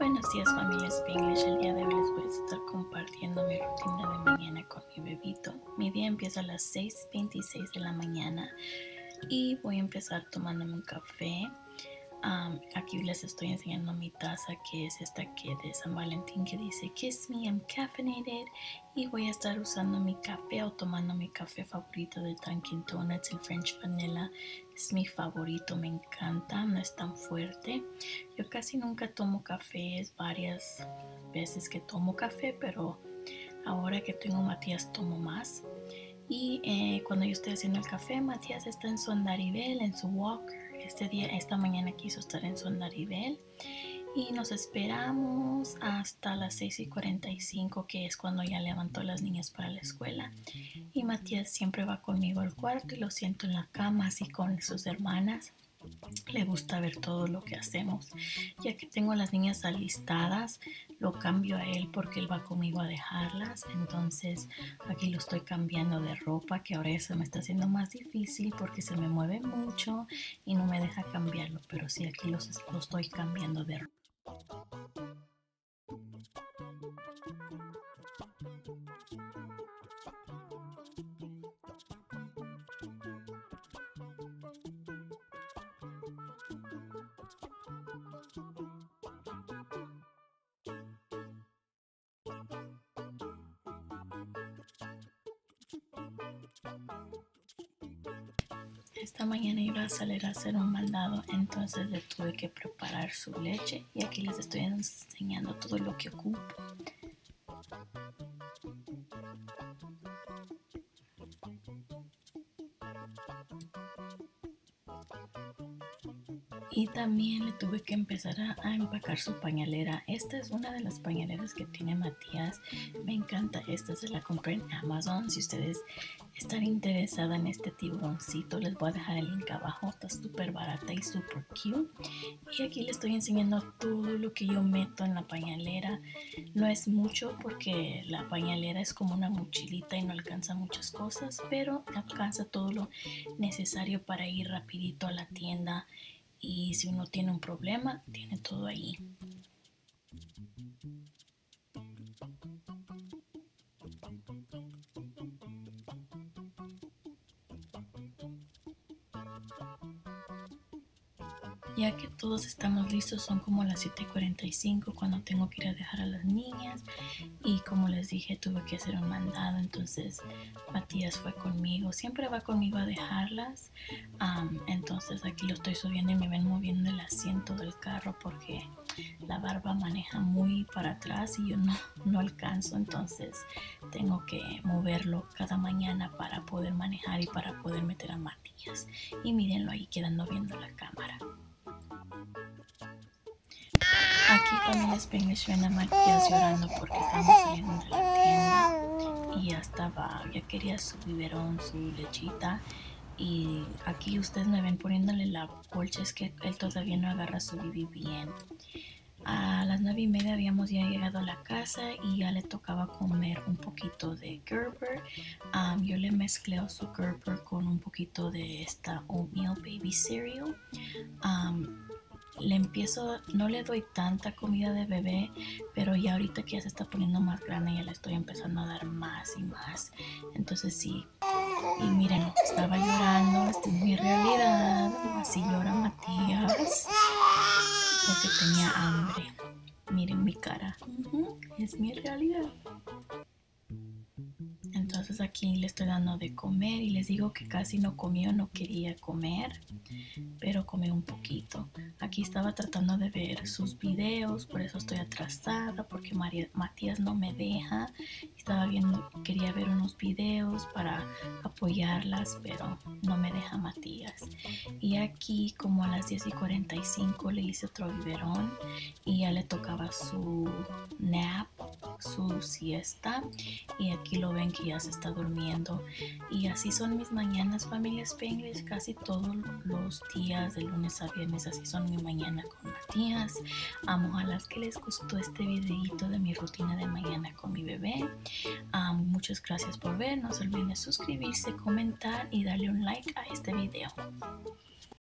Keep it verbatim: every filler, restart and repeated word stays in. Buenos días, familia Spanglish. El día de hoy les voy a estar compartiendo mi rutina de mañana con mi bebito. Mi día empieza a las seis veintiséis de la mañana y voy a empezar tomándome un café. Um, aquí les estoy enseñando mi taza, que es esta que de San Valentín, que dice Kiss me, I'm caffeinated. Y voy a estar usando mi café o tomando mi café favorito de Dunkin' Donuts, el French Vanilla. Es mi favorito, me encanta, no es tan fuerte. Yo casi nunca tomo café, es varias veces que tomo café, pero ahora que tengo Matías tomo más. Y eh, cuando yo estoy haciendo el café, Matías está en su andarivel, en su walker. Este día, esta mañana quiso estar en su andarivel. Y nos esperamos hasta las seis y cuarenta y cinco, que es cuando ya levantó las niñas para la escuela. Y Matías siempre va conmigo al cuarto y lo siento en la cama, así con sus hermanas. Le gusta ver todo lo que hacemos. Ya que tengo a las niñas alistadas, lo cambio a él porque él va conmigo a dejarlas. Entonces aquí lo estoy cambiando de ropa, que ahora eso me está haciendo más difícil porque se me mueve mucho y no me deja cambiarlo. Pero sí, aquí lo estoy cambiando de ropa. Esta mañana iba a salir a hacer un mandado, entonces le tuve que preparar su leche y aquí les estoy enseñando todo lo que ocupo. Y también le tuve que empezar a, a empacar su pañalera. Esta es una de las pañaleras que tiene Matías. Me encanta esta, se la compré en Amazon. Si ustedes están interesadas en este tiburoncito, les voy a dejar el link abajo. Está súper barata y súper cute. Y aquí les estoy enseñando todo lo que yo meto en la pañalera. No es mucho porque la pañalera es como una mochilita y no alcanza muchas cosas, pero alcanza todo lo necesario para ir rapidito a la tienda. Y si uno tiene un problema, tiene todo ahí. Ya que todos estamos listos, son como las siete y cuarenta y cinco cuando tengo que ir a dejar a las niñas. Y como les dije, tuve que hacer un mandado, entonces Matías fue conmigo. Siempre va conmigo a dejarlas. Um, entonces aquí lo estoy subiendo y me ven moviendo el asiento del carro porque la barba maneja muy para atrás y yo no, no alcanzo. Entonces tengo que moverlo cada mañana para poder manejar y para poder meter a Matías. Y mírenlo ahí quedando viendo la cámara. Aquí familia Spanglish, ven a Matías llorando porque estamos saliendo de la tienda y ya estaba, ya quería su biberón, su lechita. Y aquí ustedes me ven poniéndole la colcha, es que él todavía no agarra su bibi bien. A las nueve y media habíamos ya llegado a la casa y ya le tocaba comer un poquito de Gerber. Um, yo le mezclé su Gerber con un poquito de esta oatmeal Baby Cereal. Um, Le empiezo, no le doy tanta comida de bebé, pero ya ahorita que ya se está poniendo más grande, ya le estoy empezando a dar más y más. Entonces sí, y miren, estaba llorando, esta es mi realidad, así llora Matías, porque tenía hambre. Miren mi cara, uh-huh, es mi realidad. Entonces aquí le estoy dando de comer y les digo que casi no comió, no quería comer, pero comió un poquito. Aquí estaba tratando de ver sus videos, por eso estoy atrasada, porque María, Matías no me deja. Estaba viendo, quería ver unos videos para apoyarlas, pero no me deja Matías. Y aquí como a las diez y cuarenta y cinco le hice otro biberón y ya le tocaba su nap, su siesta. Y aquí lo ven que ya se está durmiendo. Y así son mis mañanas, familia Spanglish, casi todos los días de lunes a viernes. Así son mi mañana con Matías. um, Ojalá que les gustó este videito de mi rutina de mañana con mi bebé. um, Muchas gracias por ver. No se olviden suscribirse, comentar y darle un like a este video.